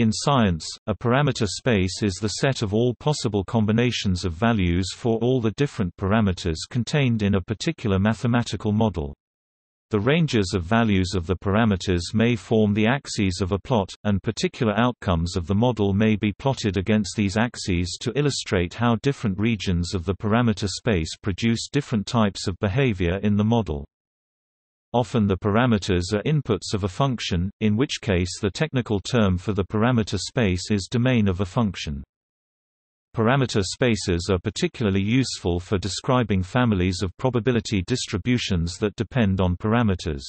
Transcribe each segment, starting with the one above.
In science, a parameter space is the set of all possible combinations of values for all the different parameters contained in a particular mathematical model. The ranges of values of the parameters may form the axes of a plot, and particular outcomes of the model may be plotted against these axes to illustrate how different regions of the parameter space produce different types of behavior in the model. Often the parameters are inputs of a function, in which case the technical term for the parameter space is domain of a function. Parameter spaces are particularly useful for describing families of probability distributions that depend on parameters.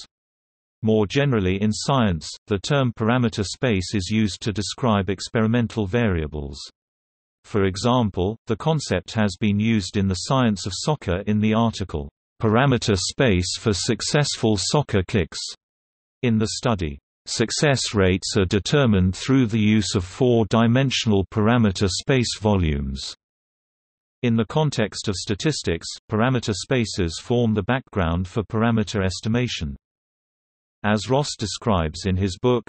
More generally in science, the term parameter space is used to describe experimental variables. For example, the concept has been used in the science of soccer in the article, "Parameter space for successful soccer kicks." In the study, success rates are determined through the use of four-dimensional parameter space volumes. In the context of statistics, parameter spaces form the background for parameter estimation. As Ross describes in his book,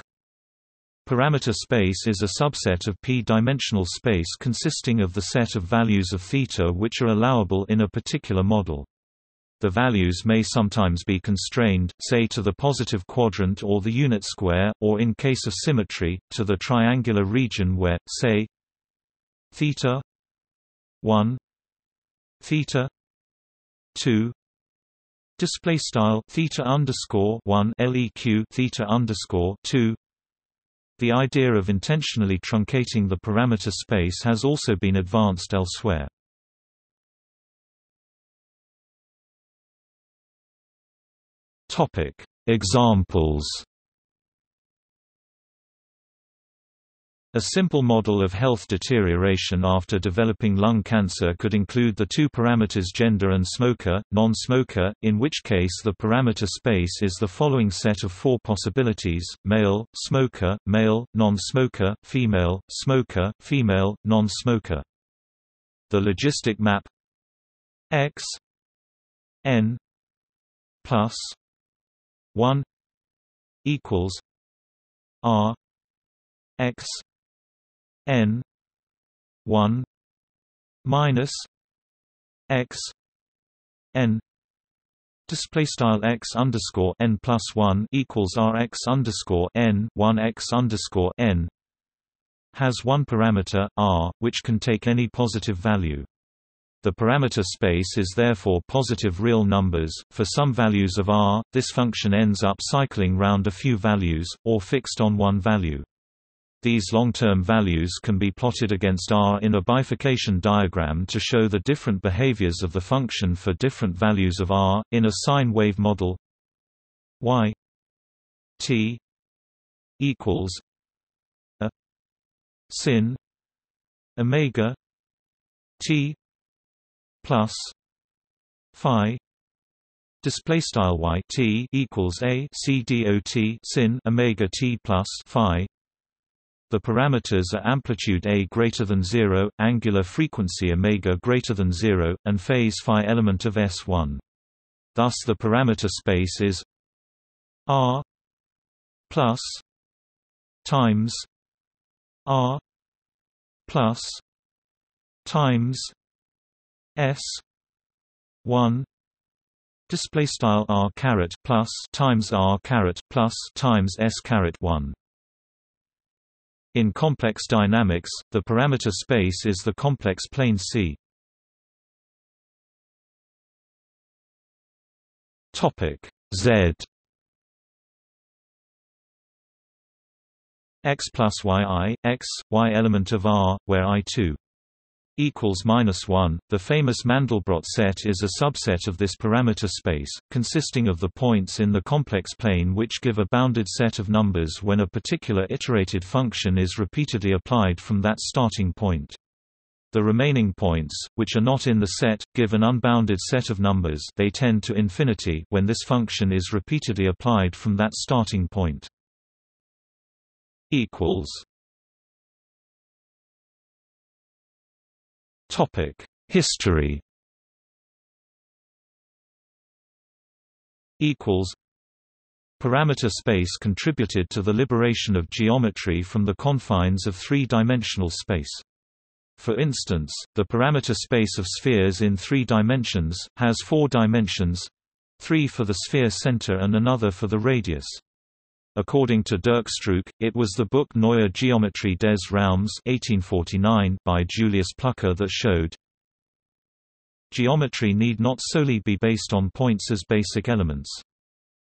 parameter space is a subset of p-dimensional space consisting of the set of values of theta which are allowable in a particular model. The values may sometimes be constrained, say to the positive quadrant or the unit square, or in case of symmetry, to the triangular region where, say, theta 1, theta 2, display style theta_1 leq theta_2. The idea of intentionally truncating the parameter space has also been advanced elsewhere. Examples. A simple model of health deterioration after developing lung cancer could include the two parameters gender and smoker, non-smoker, in which case the parameter space is the following set of four possibilities: male, smoker, male, non-smoker, female, smoker, female, non-smoker. The logistic map X N plus 1 equals R X N 1 minus X N. Display style x_n plus 1 equals R x_n 1 x_n has one parameter R, which can take any positive value. The parameter space is therefore positive real numbers. For some values of R, this function ends up cycling round a few values, or fixed on one value. These long-term values can be plotted against R in a bifurcation diagram to show the different behaviors of the function for different values of R. In a sine wave model, y t equals a sin omega t plus phi. Display style y t equals a c dot sin omega t plus phi. The parameters are amplitude a greater than 0, angular frequency omega greater than 0, and phase phi element of S1. Thus, the parameter space is R plus times R plus times S1. Display style R caret plus times R caret plus times S caret 1. In complex dynamics, the parameter space is the complex plane C. Topic Z. X plus y I, X, y element of R, where I2 equals -1. The famous Mandelbrot set is a subset of this parameter space, consisting of the points in the complex plane which give a bounded set of numbers when a particular iterated function is repeatedly applied from that starting point. The remaining points, which are not in the set, give an unbounded set of numbers. They tend to infinity when this function is repeatedly applied from that starting point. History. parameter space contributed to the liberation of geometry from the confines of three-dimensional space. For instance, the parameter space of spheres in three dimensions has four dimensions, three for the sphere center and another for the radius. According to Dirk Strook, it was the book Neue Geometrie des Raums 1849 by Julius Plücker that showed geometry need not solely be based on points as basic elements.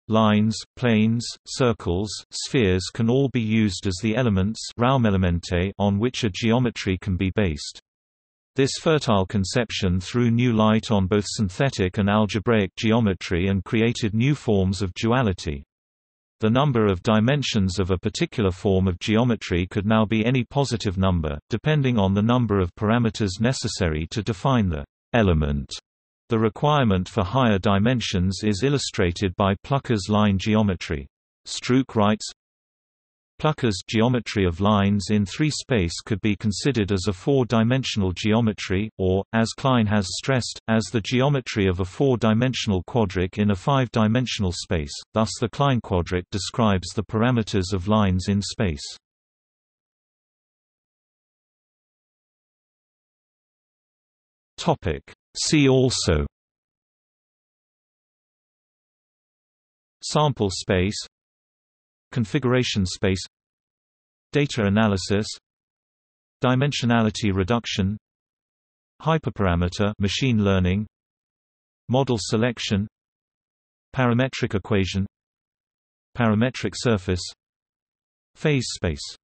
Lines, planes, circles, spheres can all be used as the elements Raumelemente on which a geometry can be based. This fertile conception threw new light on both synthetic and algebraic geometry and created new forms of duality. The number of dimensions of a particular form of geometry could now be any positive number, depending on the number of parameters necessary to define the element. The requirement for higher dimensions is illustrated by Plücker's line geometry. Strook writes, Plücker's geometry of lines in three-space could be considered as a four-dimensional geometry, or, as Klein has stressed, as the geometry of a four-dimensional quadric in a five-dimensional space, thus the Klein quadric describes the parameters of lines in space. See also: sample space, configuration space, data analysis, dimensionality reduction, hyperparameter machine learning, model selection, parametric equation, parametric surface, phase space.